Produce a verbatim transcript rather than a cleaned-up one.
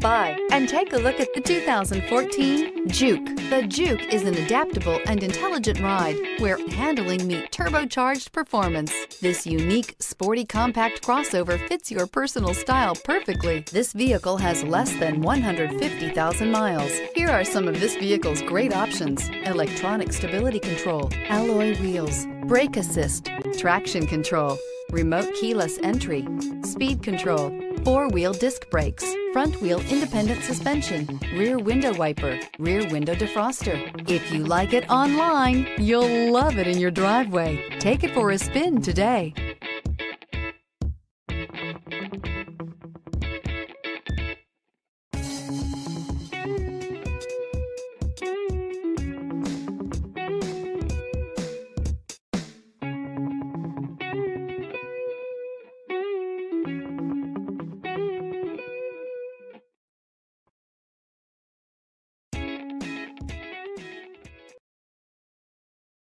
by and take a look at the two thousand fourteen Juke. The Juke is an adaptable and intelligent ride where handling meets turbocharged performance. This unique, sporty, compact crossover fits your personal style perfectly. This vehicle has less than one hundred fifty thousand miles. Here are some of this vehicle's great options: electronic stability control, alloy wheels, brake assist, traction control, remote keyless entry, speed control, four-wheel disc brakes, front-wheel independent suspension, rear window wiper, rear window defroster. If you like it online, you'll love it in your driveway. Take it for a spin today.